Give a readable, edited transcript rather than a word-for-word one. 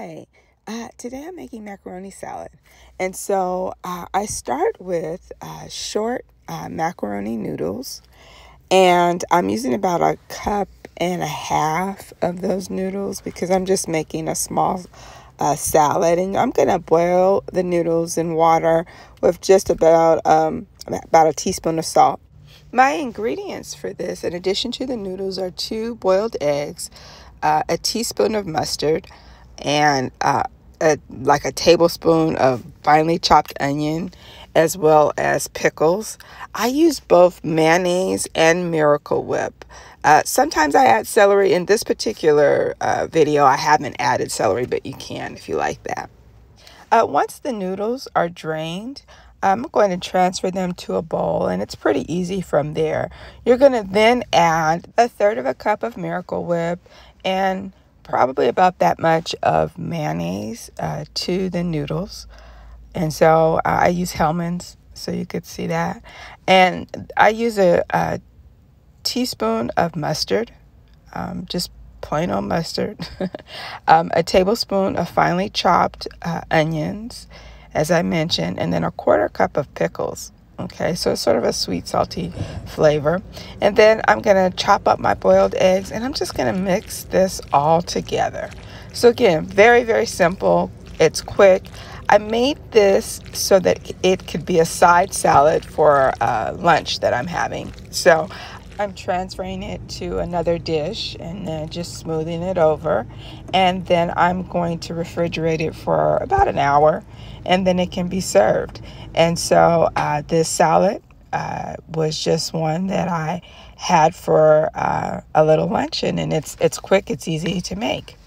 Hi, today I'm making macaroni salad. And so I start with short macaroni noodles. And I'm using about a cup and a half of those noodles because I'm just making a small salad. And I'm going to boil the noodles in water with just about a teaspoon of salt. My ingredients for this, in addition to the noodles, are 2 boiled eggs, a teaspoon of mustard, and like a tablespoon of finely chopped onion, as well as pickles. I use both mayonnaise and Miracle Whip. Sometimes I add celery. In this particular video, I haven't added celery, but you can if you like that. Once the noodles are drained, I'm going to transfer them to a bowl, and it's pretty easy from there. You're going to then add 1/3 cup of Miracle Whip and probably about that much of mayonnaise to the noodles. And so I use Hellman's, so you could see that. And I use a teaspoon of mustard, just plain old mustard, a tablespoon of finely chopped onions, as I mentioned, and then a 1/4 cup of pickles. Okay, so it's sort of a sweet, salty flavor. And then I'm gonna chop up my boiled eggs, and I'm just gonna mix this all together. So again, very, very simple. It's quick. I made this so that it could be a side salad for lunch that I'm having. So I'm transferring it to another dish and then just smoothing it over. And then I'm going to refrigerate it for about an hour, and then it can be served. And so this salad was just one that I had for a little luncheon, and it's quick, it's easy to make.